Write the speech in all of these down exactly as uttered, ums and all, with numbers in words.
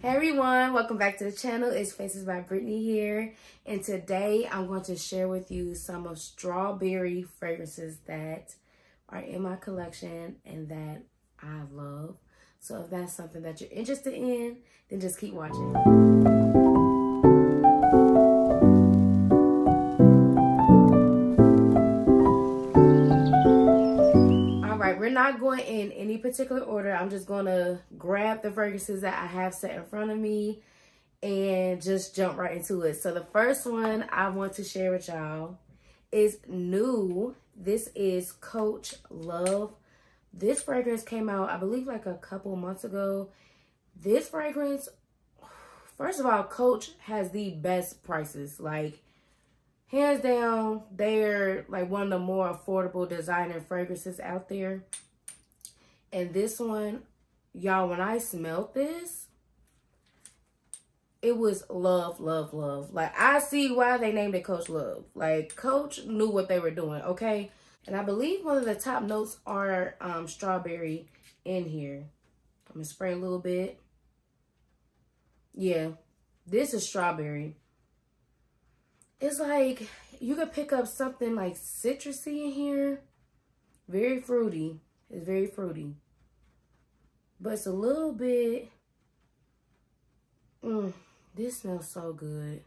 Hey everyone, welcome back to the channel. It's Faces by Brittany here, and today I'm going to share with you some of strawberry fragrances that are in my collection and that I love. So if that's something that you're interested in, then just keep watching. We're not going in any particular order. I'm just going to grab the fragrances that I have set in front of me and just jump right into it. So the first one I want to share with y'all is new. This is Coach Love. This fragrance came out, I believe, like a couple months ago. This fragrance, first of all, Coach has the best prices. Like, hands down, they're like one of the more affordable designer fragrances out there. And this one, y'all, when I smelled this, it was love, love, love. Like, I see why they named it Coach Love. Like, Coach knew what they were doing, okay? And I believe one of the top notes are um, strawberry in here. I'm gonna spray a little bit. Yeah, this is strawberry. It's like you could pick up something like citrusy in here. Very fruity. It's very fruity. But it's a little bit. Mm, this smells so good.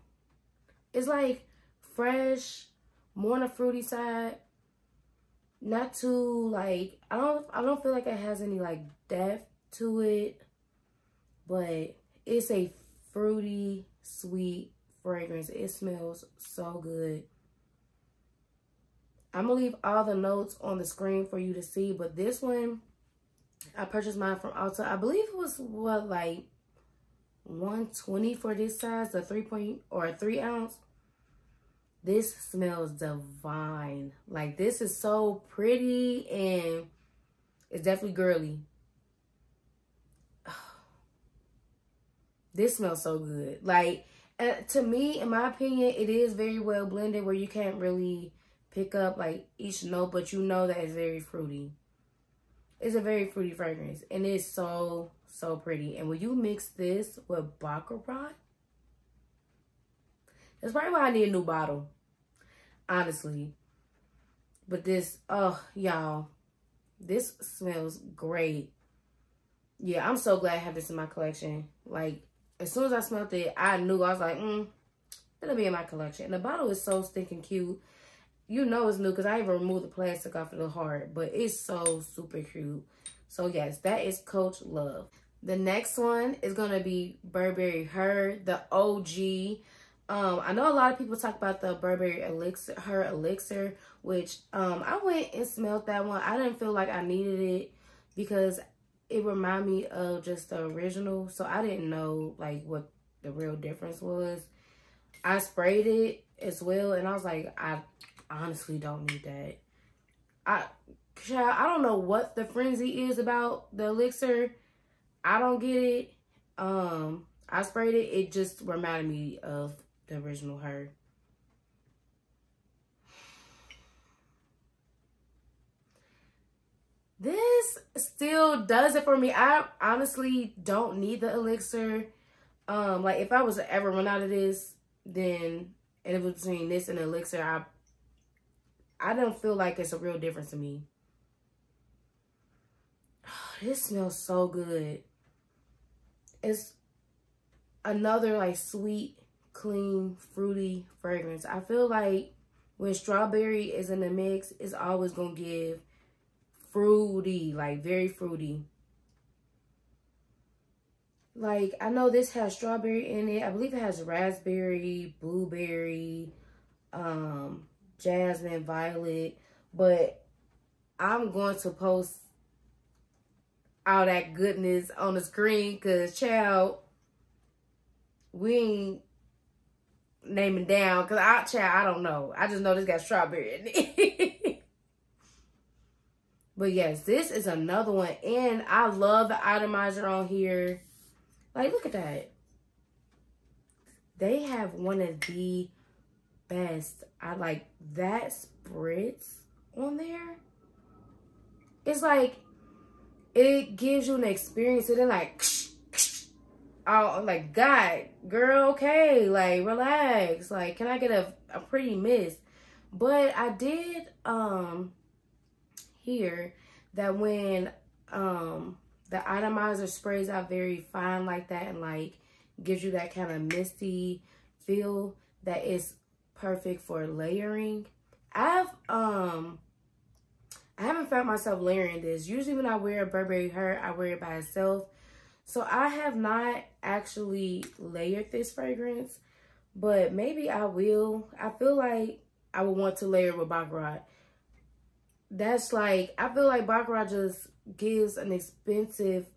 It's like fresh, more on the fruity side. Not too like I don't I don't feel like it has any like depth to it. But it's a fruity, sweet fragrance. It smells so good. I'm gonna leave all the notes on the screen for you to see, but this one I purchased mine from Ulta. I believe it was what, like one twenty for this size, the three point or three ounce. This smells divine. Like, this is so pretty and it's definitely girly. This smells so good. Like, Uh, to me, in my opinion, it is very well blended where you can't really pick up like each note, but you know that it's very fruity. It's a very fruity fragrance, and it's so, so pretty. And when you mix this with Baccarat, that's probably why I need a new bottle, honestly. But this, oh, y'all, this smells great. Yeah, I'm so glad I have this in my collection. Like, as soon as I smelled it, I knew. I was like, mm, it'll be in my collection. And the bottle is so stinking cute. You know it's new because I even removed the plastic off of the heart. But it's so super cute. So, yes, that is Coach Love. The next one is going to be Burberry Her, the O G. Um, I know a lot of people talk about the Burberry Elixir, Her Elixir, which um, I went and smelled that one. I didn't feel like I needed it because it reminded me of just the original, so I didn't know like what the real difference was. I sprayed it as well, and I was like, I honestly don't need that. I, child, I don't know what the frenzy is about the elixir. I don't get it. Um, I sprayed it. It just reminded me of the original Her. This still does it for me. I honestly don't need the elixir. Um, like, if I was to ever run out of this, then, and it was between this and elixir, I I don't feel like it's a real difference to me. Oh, this smells so good. It's another, like, sweet, clean, fruity fragrance. I feel like when strawberry is in the mix, it's always going to give fruity, like very fruity. Like, I know this has strawberry in it. I believe it has raspberry, blueberry, um, jasmine, violet. But I'm going to post all that goodness on the screen because, child, we ain't naming down. Because, I, child, I don't know. I just know this got strawberry in it. But yes, this is another one. And I love the atomizer on here. Like, look at that. They have one of the best. I like that spritz on there. It's like, it gives you an experience. It ain't like, ksh, ksh. all like, God, girl, okay, like, relax, like, can I get a, a pretty mist? But I did um hear that when um the atomizer sprays out very fine like that and like gives you that kind of misty feel, that is perfect for layering. I've um I haven't found myself layering this. Usually when I wear a Burberry Her, I wear it by itself. So I have not actually layered this fragrance, but maybe I will. I feel like I would want to layer with Baccarat. That's like, I feel like Baccarat just gives an expensive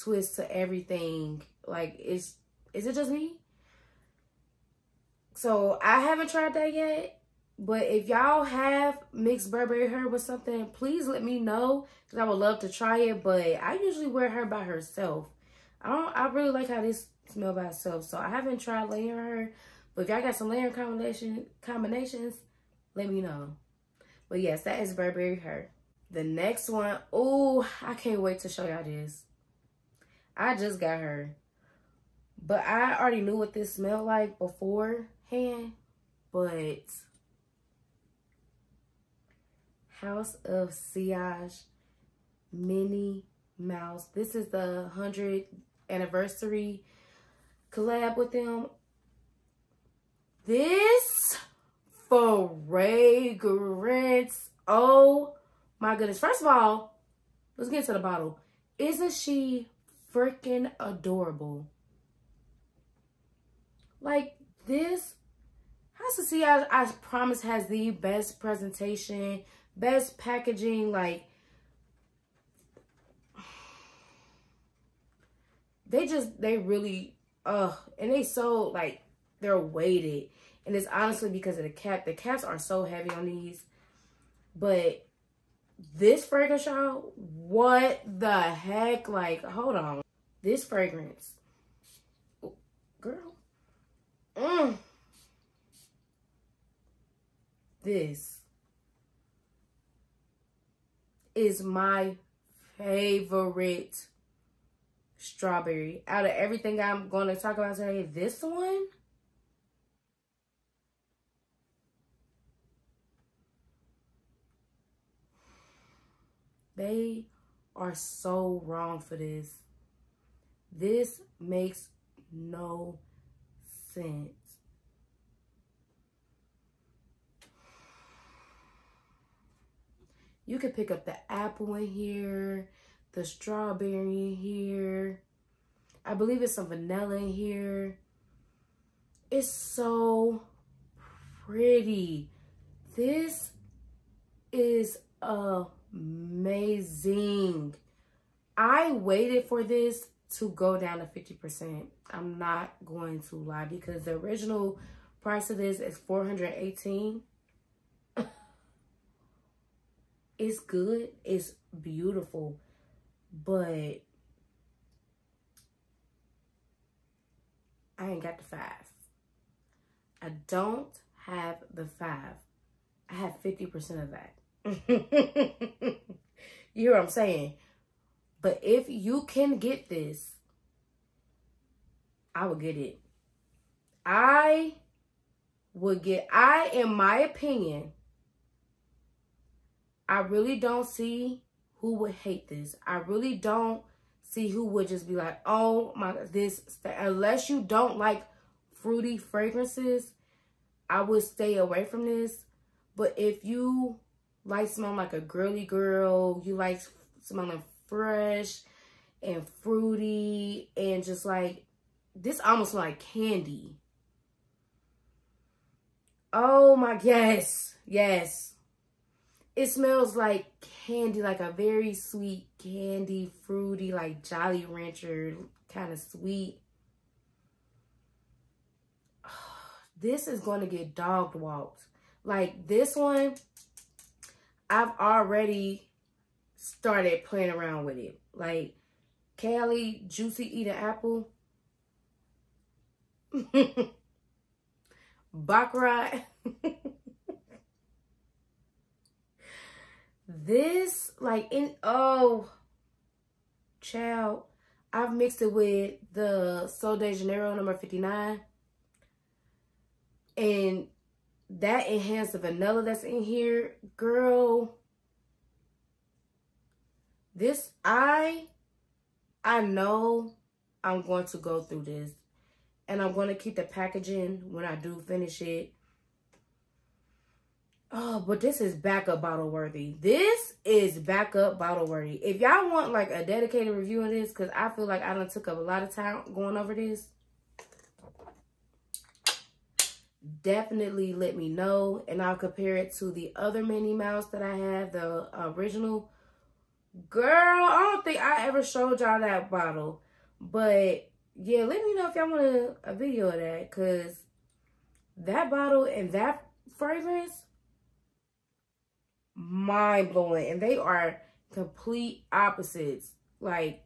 twist to everything. Like, it's, is it just me? So I haven't tried that yet, but if y'all have mixed Burberry Her with something, please let me know, because I would love to try it. But I usually wear her by herself. I don't, I really like how this smells by itself, so I haven't tried layering her. But if y'all got some layering combination combinations, let me know. But yes, that is Burberry Her. The next one, oh, I can't wait to show y'all this. I just got her, but I already knew what this smelled like beforehand. But House of Sillage Minnie Mouse. This is the one hundredth anniversary collab with them. This fragrance, oh my goodness. First of all, let's get to the bottle. Isn't she freaking adorable? Like, this House of Sillage, I promise, has the best presentation, best packaging. Like, they just, they really, uh, and they so, like, they're weighted. And it's honestly because of the cap. The caps are so heavy on these. But this fragrance, y'all, what the heck? Like, hold on. This fragrance. Girl. Mm. This is my favorite strawberry. Out of everything I'm going to talk about today, this one. They are so wrong for this. This makes no sense. You could pick up the apple in here, the strawberry in here. I believe it's some vanilla in here. It's so pretty. This is a amazing. I waited for this to go down to fifty percent. I'm not going to lie, because the original price of this is four hundred eighteen dollars. It's good, it's beautiful, but I ain't got the five. I don't have the five. I have fifty percent of that. You hear what I'm saying? But if you can get this, I would get it. I would get, I, in my opinion, I really don't see who would hate this. I really don't see who would just be like, oh my, this, unless you don't like fruity fragrances, I would stay away from this. But if you like smelling like a girly girl, you like smelling fresh and fruity and just like, this almost like candy. Oh my, yes, yes. It smells like candy, like a very sweet candy, fruity, like Jolly Rancher, kind of sweet. This is going to get dog walked. Like this one, I've already started playing around with it. Like, Cali Juicy Eating Apple. Baccarat. This, like, in, oh, child, I've mixed it with the Sol de Janeiro number fifty-nine. And that enhanced the vanilla that's in here. Girl, this, I, I know I'm going to go through this. And I'm going to keep the packaging when I do finish it. Oh, but this is backup bottle worthy. This is backup bottle worthy. If y'all want like a dedicated review on this, because I feel like I done took up a lot of time going over this, definitely let me know. And I'll compare it to the other Minnie Mouse that I have, the original. Girl, I don't think I ever showed y'all that bottle. But yeah, let me know if y'all want a, a video of that, because that bottle and that fragrance, mind-blowing. And they are complete opposites, like.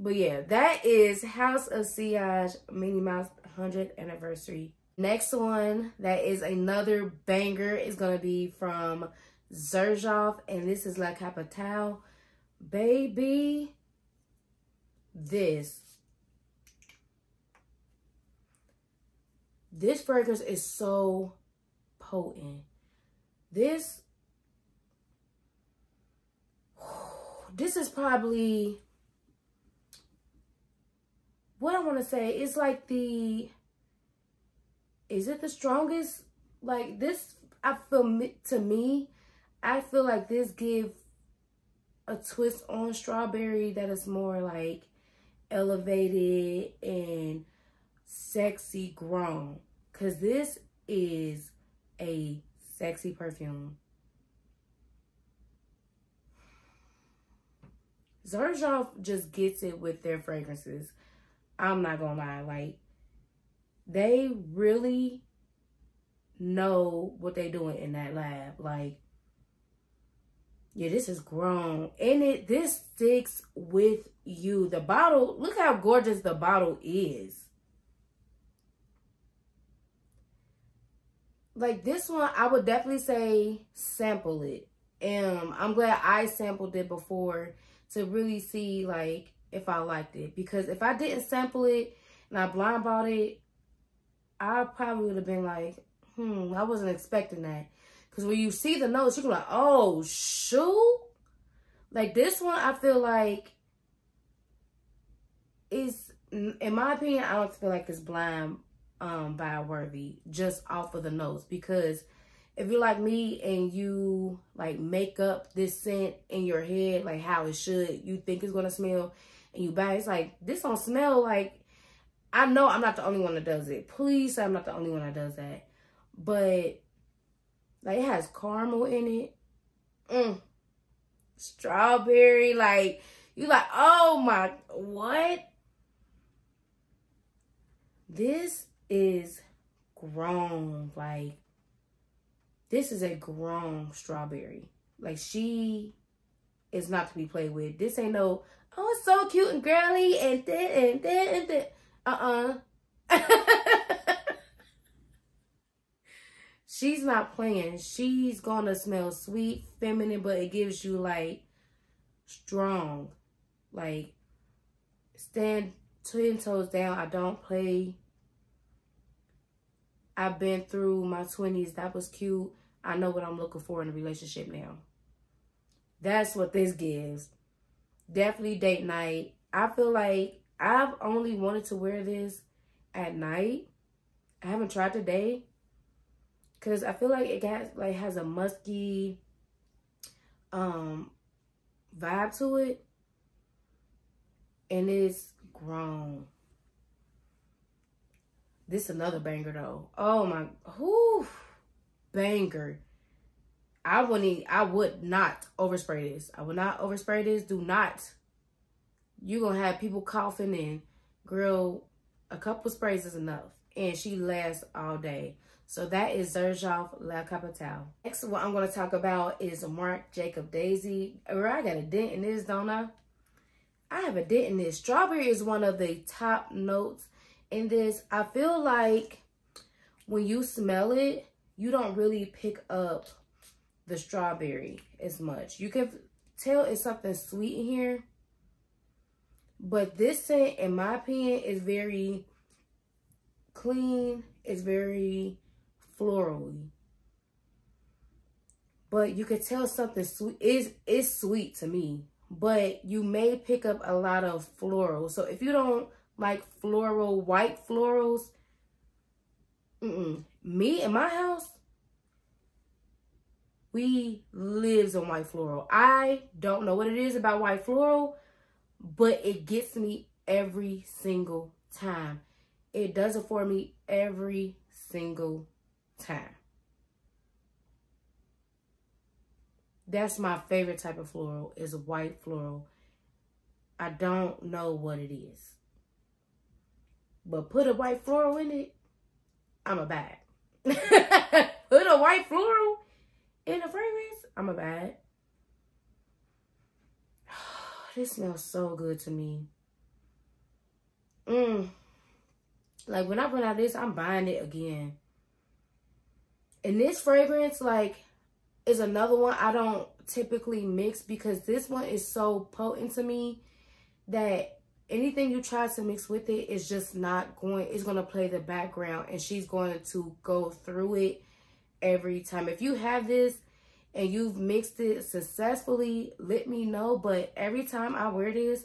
But yeah, that is House of Sillage Minnie Mouse one hundredth anniversary. Next one that is another banger is gonna be from Xerjoff, and this is La Capitale. Baby, this this fragrance is so potent. This, this is probably, what I want to say, it's like the, is it the strongest? Like this, I feel, to me, I feel like this gives a twist on strawberry that is more like elevated and sexy grown. Because this is a sexy perfume. Xerjoff just gets it with their fragrances. I'm not gonna lie, like, they really know what they doing in that lab. Like, yeah, this is grown. And it, this sticks with you. The bottle, look how gorgeous the bottle is. Like, this one, I would definitely say sample it. Um, I'm glad I sampled it before to really see, like, if I liked it. Because if I didn't sample it and I blind bought it, I probably would have been like, hmm, I wasn't expecting that. Because when you see the notes, you can be like, oh, shoot. Like, this one, I feel like is, in my opinion, I don't feel like it's blind um, buy worthy just off of the notes. Because if you're like me and you, like, make up this scent in your head, like, how it should, you think it's going to smell, and you buy it, it's like, this don't smell like, I know I'm not the only one that does it. Please say I'm not the only one that does that. But, like, it has caramel in it. Mm. Strawberry, like, you like, oh my, what? This is grown, like, this is a grown strawberry. Like, she is not to be played with. This ain't no, oh, it's so cute and girly and thin and thin and thin. Uh-uh. She's not playing. She's gonna smell sweet, feminine, but it gives you, like, strong. Like, stand ten toes down. I don't play. I've been through my twenties. That was cute. I know what I'm looking for in a relationship now. That's what this gives. Definitely date night. I feel like I've only wanted to wear this at night. I haven't tried today. Because I feel like it has, like, has a musky um, vibe to it. And it's grown. This is another banger, though. Oh, my. Whoo. Banger. I wouldn't, I would not overspray this. I would not overspray this. Do not. You're going to have people coughing in. Girl, a couple sprays is enough. And she lasts all day. So that is Xerjoff La Capitale. Next, what I'm going to talk about is Marc Jacobs Daisy. Or I got a dent in this, don't I? I have a dent in this. Strawberry is one of the top notes in this. I feel like when you smell it, you don't really pick up the strawberry as much. You can tell it's something sweet in here. But this scent, in my opinion, is very clean. It's very florally. But you could tell something sweet. It's, it's sweet to me. But you may pick up a lot of floral. So if you don't like floral, white florals, mm-mm. Me in my house, we lives on white floral. I don't know what it is about white floral, but it gets me every single time. It does it for me every single time. That's my favorite type of floral, is white floral. I don't know what it is, but put a white floral in it, I'm a bad. Put a white floral in a fragrance, I'm a bad. This smells so good to me. Mm. Like when I run out of this, I'm buying it again. And this fragrance, like, is another one I don't typically mix, because this one is so potent to me that anything you try to mix with it is just not going, it's going to play the background, and she's going to go through it every time. If you have this and you've mixed it successfully, let me know. But every time I wear this,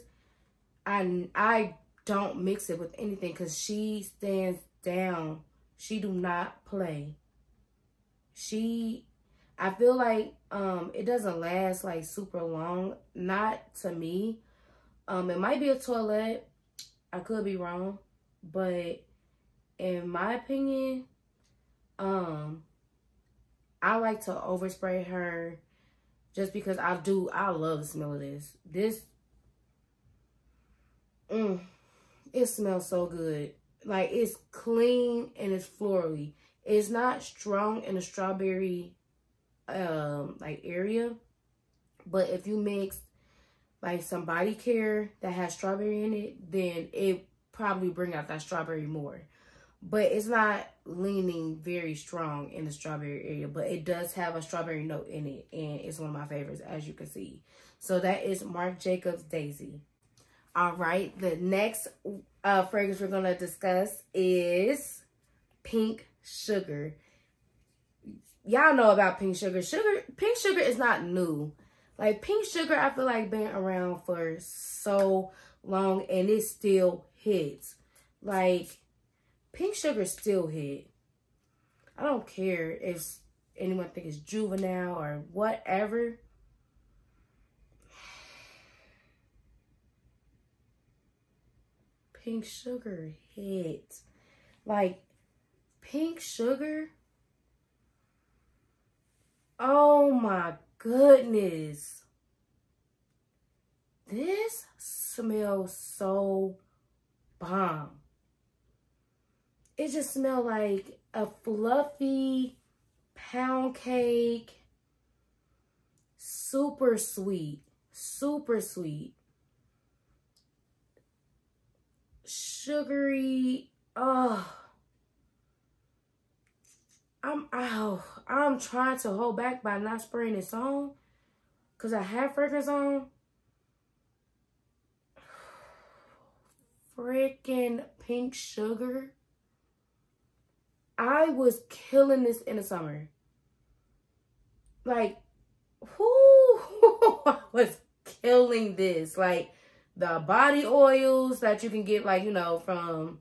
I, I don't mix it with anything, because she stands down. She do not play. She... I feel like um, it doesn't last like super long. Not to me. Um, it might be a toilet. I could be wrong. But in my opinion, um, I like to overspray her, just because I do. I love the smell of this. This, mm, it smells so good. Like, it's clean and it's florally. It's not strong in a strawberry um like area, but if you mix like some body care that has strawberry in it, then it probably bring out that strawberry more. But it's not leaning very strong in the strawberry area, but it does have a strawberry note in it, and it's one of my favorites, as you can see. So that is Marc Jacobs Daisy. All right, the next uh fragrance we're gonna discuss is Pink Sugar. Y'all know about Pink Sugar. Sugar, Pink Sugar is not new. Like, Pink Sugar, I feel like, been around for so long, and it still hits. Like, Pink Sugar still hit. I don't care if anyone think it's juvenile or whatever. Pink Sugar hit. Like, Pink Sugar... oh my goodness. This smells so bomb. It just smells like a fluffy pound cake. Super sweet. Super sweet. Sugary. Oh. I'm oh, I'm trying to hold back by not spraying this on, because I have fragrance on. Freaking Pink Sugar. I was killing this in the summer. Like, whoo, I was killing this. Like, the body oils that you can get, like, you know, from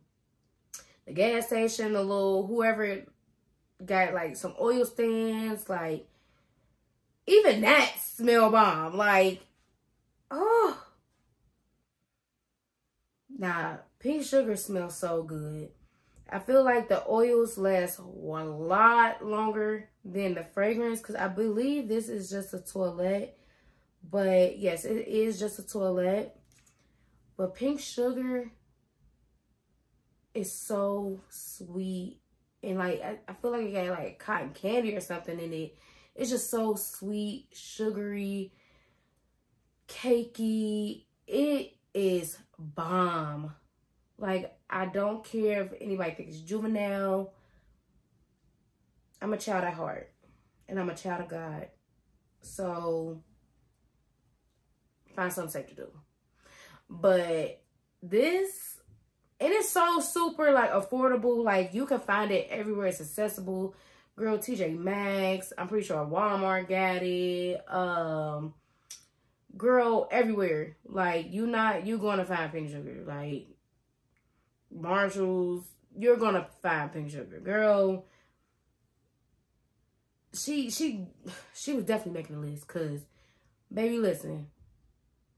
the gas station, the little, whoever... got like some oil stands, like, even that smell bomb. Like, oh, nah, Pink Sugar smells so good. I feel like the oils last a lot longer than the fragrance, because I believe this is just a toilette. But yes, it is just a toilette. But Pink Sugar is so sweet. And, like, I, I feel like it got, like, cotton candy or something in it. It's just so sweet, sugary, cakey. It is bomb. Like, I don't care if anybody thinks juvenile. I'm a child at heart. And I'm a child of God. So, find something safe to do. But this, it is so super like affordable. Like you can find it everywhere. It's accessible. Girl, T J Maxx, I'm pretty sure Walmart got it. Um, girl, everywhere. Like you not, you're gonna find Pink Sugar. Like Marshalls, you're gonna find Pink Sugar. Girl, she she she was definitely making a list, cause baby, listen,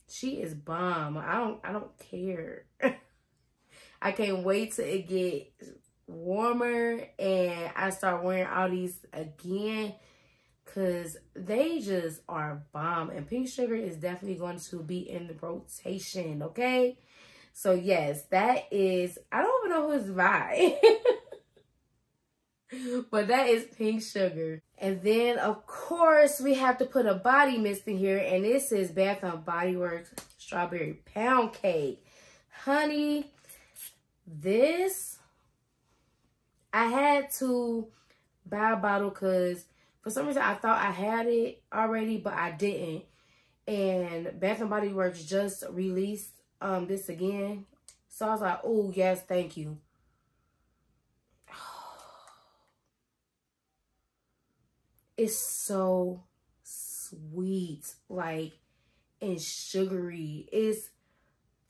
she is bomb. I don't I don't care. I can't wait till it gets warmer and I start wearing all these again, cause they just are bomb. And Pink Sugar is definitely going to be in the rotation, okay? So yes, that is, I don't even know who's by. But that is Pink Sugar. And then, of course, we have to put a body mist in here. And this is Bath and Body Works Strawberry Pound Cake. Honey, this, I had to buy a bottle because for some reason I thought I had it already, but I didn't. And Bath and Body Works just released um this again. So I was like, oh, yes, thank you. It's so sweet, like, and sugary. It's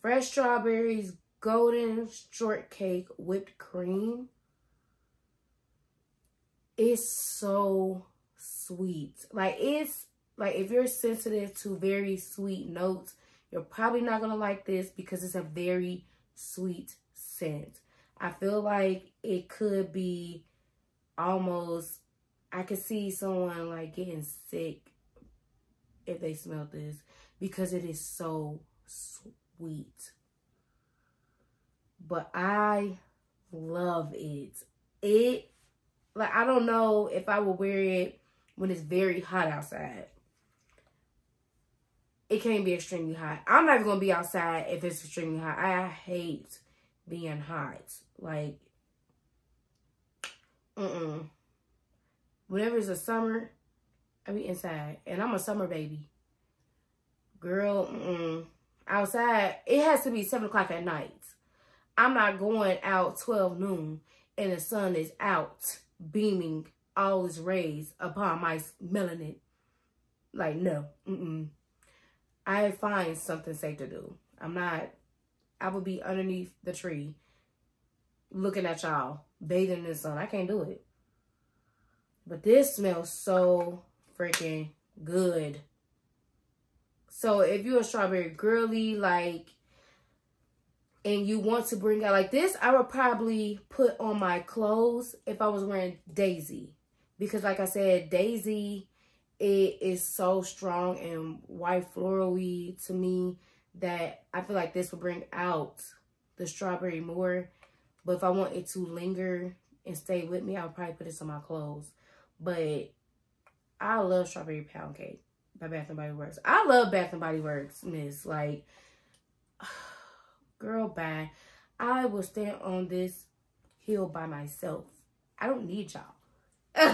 fresh strawberries, golden shortcake, whipped cream. It's so sweet. Like, it's, like, if you're sensitive to very sweet notes, you're probably not going to like this because it's a very sweet scent. I feel like it could be almost... I could see someone like getting sick if they smelled this because it is so sweet. But I love it. It, like, I don't know if I will wear it when it's very hot outside. It can't be extremely hot. I'm not even gonna be outside if it's extremely hot. I hate being hot. Like, mm-mm. Whenever it's a summer, I be inside. And I'm a summer baby. Girl, mm-mm. Outside, it has to be seven o'clock at night. I'm not going out twelve noon and the sun is out beaming all its rays upon my melanin. Like, no. Mm-mm. I find something safe to do. I'm not, I will be underneath the tree looking at y'all, bathing in the sun. I can't do it. But this smells so freaking good. So if you're a strawberry girly, like, and you want to bring out like this, I would probably put on my clothes if I was wearing Daisy. Because like I said, Daisy, it is so strong and white floral-y to me that I feel like this would bring out the strawberry more. But if I want it to linger and stay with me, I would probably put this on my clothes. But I love Strawberry Pound Cake by Bath and Body Works. I love Bath and Body Works, miss. Like, girl, bye. I will stand on this hill by myself. I don't need y'all.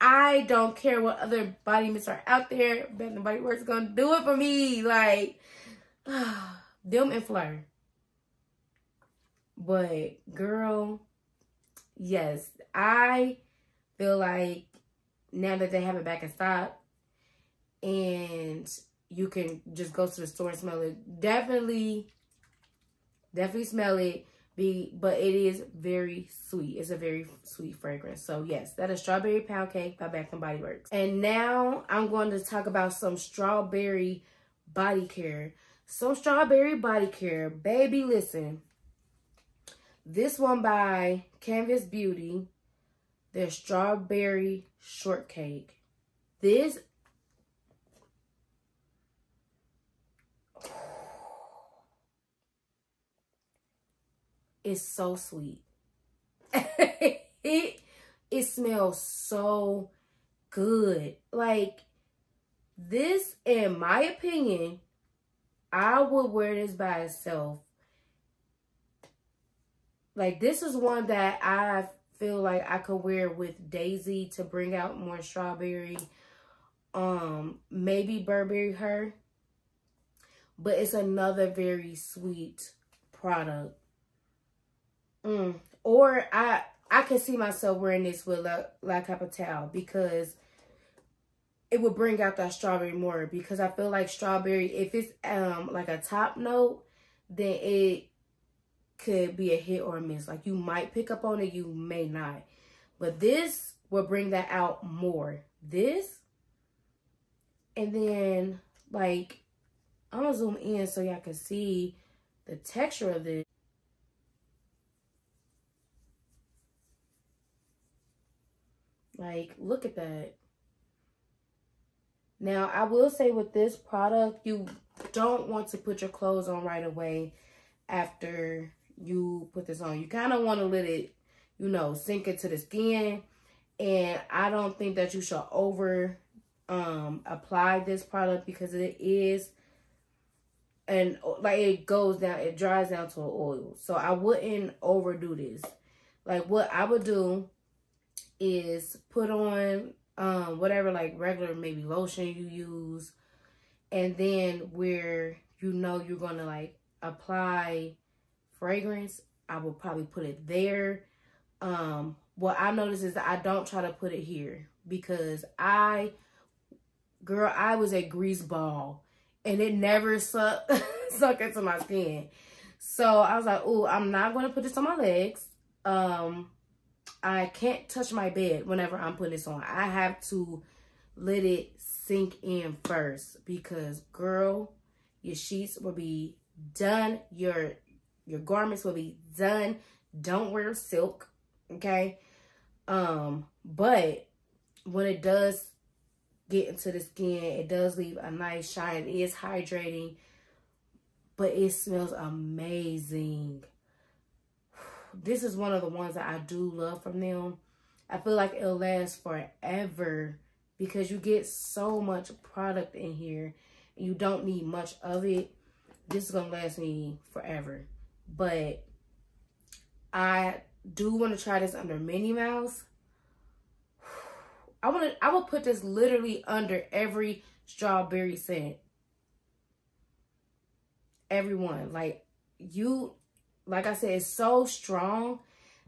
I don't care what other body mists are out there. Bath and Body Works is going to do it for me. Like, them and Fleur. But, girl, yes, I feel like now that they have it back in stock and you can just go to the store and smell it, definitely, definitely smell it, be, but it is very sweet. It's a very sweet fragrance. So, yes, that is Strawberry Pound Cake by Bath and Body Works. And now I'm going to talk about some strawberry body care. Some strawberry body care. Baby, listen. This one by Canvas Beauty, their Strawberry Shortcake. This, is so sweet. it, it smells so good. Like, this, in my opinion, I would wear this by itself. Like, this is one that I feel like I could wear with Daisy to bring out more strawberry. Um, maybe Burberry Her. but it's another very sweet product. Mm. Or I I can see myself wearing this with La, La Capitale, because it would bring out that strawberry more, because I feel like strawberry, if it's um like a top note, then it could be a hit or a miss. Like, you might pick up on it, you may not. But this will bring that out more. This, and then like, I'm gonna zoom in so y'all can see the texture of this. Like, look at that. Now, I will say with this product, you don't want to put your clothes on right away after you put this on. You kind of want to let it, you know, sink into the skin. And I don't think that you should over um, apply this product, because it is, and like it goes down, it dries down to an oil. So I wouldn't overdo this. Like, what I would do is put on um whatever, like regular maybe lotion you use, and then where you know you're gonna like apply fragrance, I will probably put it there. Um what I notice is that I don't try to put it here, because I girl I was a grease ball and it never sucked sucked into my skin. So I was like, oh, I'm not gonna put this on my legs. um I can't touch my bed whenever I'm putting this on. I have to let it sink in first, because, girl, your sheets will be done. Your, your garments will be done. Don't wear silk, okay? Um, but when it does get into the skin, it does leave a nice shine. It is hydrating, but it smells amazing. This is one of the ones that I do love from them. I feel like it'll last forever, because you get so much product in here and you don't need much of it. This is gonna last me forever. But I do want to try this under Minnie Mouse. I want to I will put this literally under every strawberry scent. Everyone, like you Like I said, it's so strong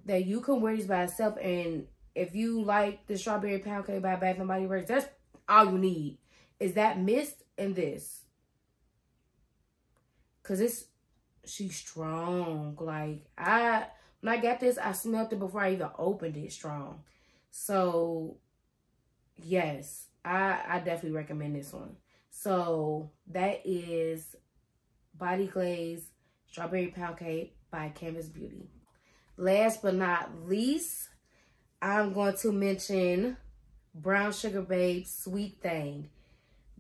that you can wear these by itself. And if you like the Strawberry Pound Cake by Bath and Body Works, that's all you need, is that mist and this. Because it's, she's strong. Like, I, when I got this, I smelled it before I even opened it strong. So, yes, I, I definitely recommend this one. So, that is Body Glaze Strawberry Pound Cake by Canvas Beauty. Last but not least, I'm going to mention Brown Sugar Babe Sweet Thang.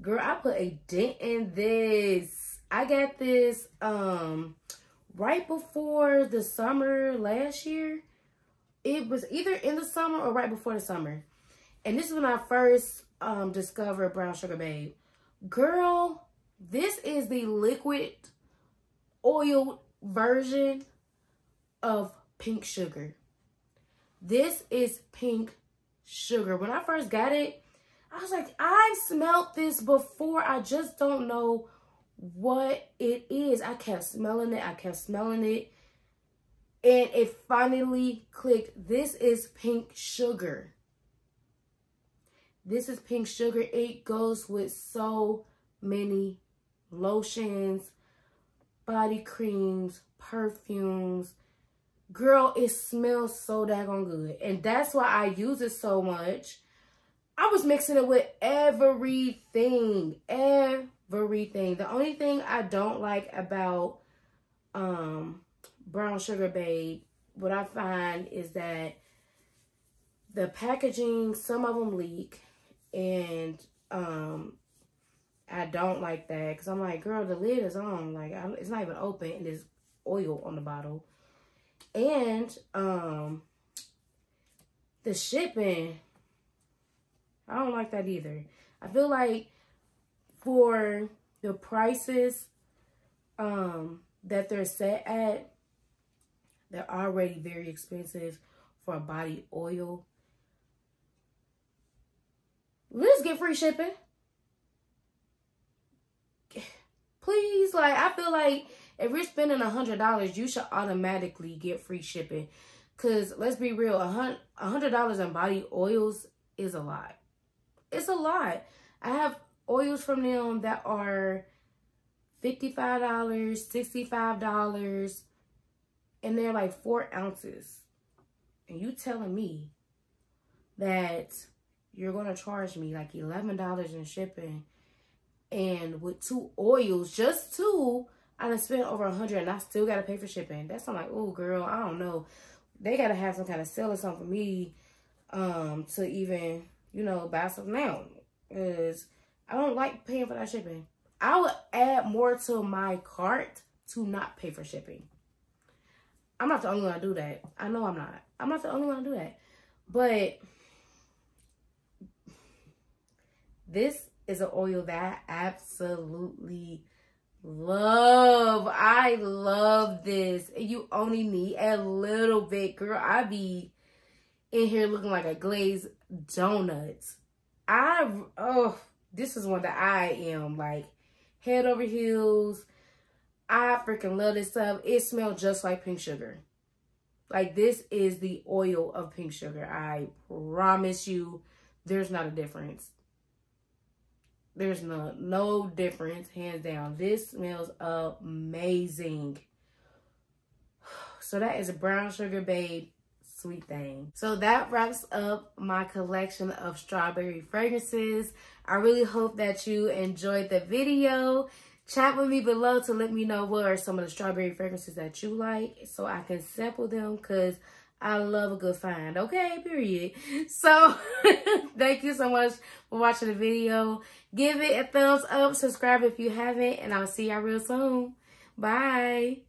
Girl, I put a dent in this. I got this um right before the summer last year. It was either in the summer or right before the summer. And this is when I first um discovered Brown Sugar Babe. Girl, this is the liquid oil version of Pink Sugar. This is Pink Sugar. When I first got it, I was like, I've smelled this before. I just don't know what it is. I kept smelling it. I kept smelling it. And it finally clicked. This is Pink Sugar. This is Pink Sugar. It goes with so many lotions, body creams, perfumes. Girl, it smells so daggone good. And that's why I use it so much. I was mixing it with everything. Everything. The only thing I don't like about um, Brown Sugar Babe, what I find is that the packaging, some of them leak. And um, I don't like that, because I'm like, girl, the lid is on. Like, I, it's not even open, and there's oil on the bottle. And um, the shipping, I don't like that either. I feel like for the prices um, that they're set at, they're already very expensive for a body oil. Let's get free shipping. Please, like, I feel like if you're spending one hundred dollars, you should automatically get free shipping. Because, let's be real, one hundred dollars in body oils is a lot. It's a lot. I have oils from them that are fifty-five dollars, sixty-five dollars, and they're like four ounces. And you telling me that you're going to charge me like eleven dollars in shipping, and with two oils, just two, I done spent over one hundred dollars and I still got to pay for shipping. That's, I'm like, oh, girl, I don't know. They got to have some kind of sale or something for me um, to even, you know, buy something now. Because I don't like paying for that shipping. I would add more to my cart to not pay for shipping. I'm not the only one to do that. I know I'm not. I'm not the only one to do that. But this is an oil that I absolutely love. I love this. You only need a little bit. Girl, I be in here looking like a glazed donut. I, oh, this is one that I am like head over heels. I freaking love this stuff. It smells just like Pink Sugar. Like, this is the oil of Pink Sugar. I promise you, there's not a difference. There's no, no difference, hands down. This smells amazing. So that is a Brown Sugar Babe Sweet Thing. So that wraps up my collection of strawberry fragrances. I really hope that you enjoyed the video. Chat with me below to let me know what are some of the strawberry fragrances that you like so I can sample them, because I love a good find, okay, period. So thank you so much for watching the video. Give it a thumbs up, subscribe if you haven't, and I'll see y'all real soon. Bye.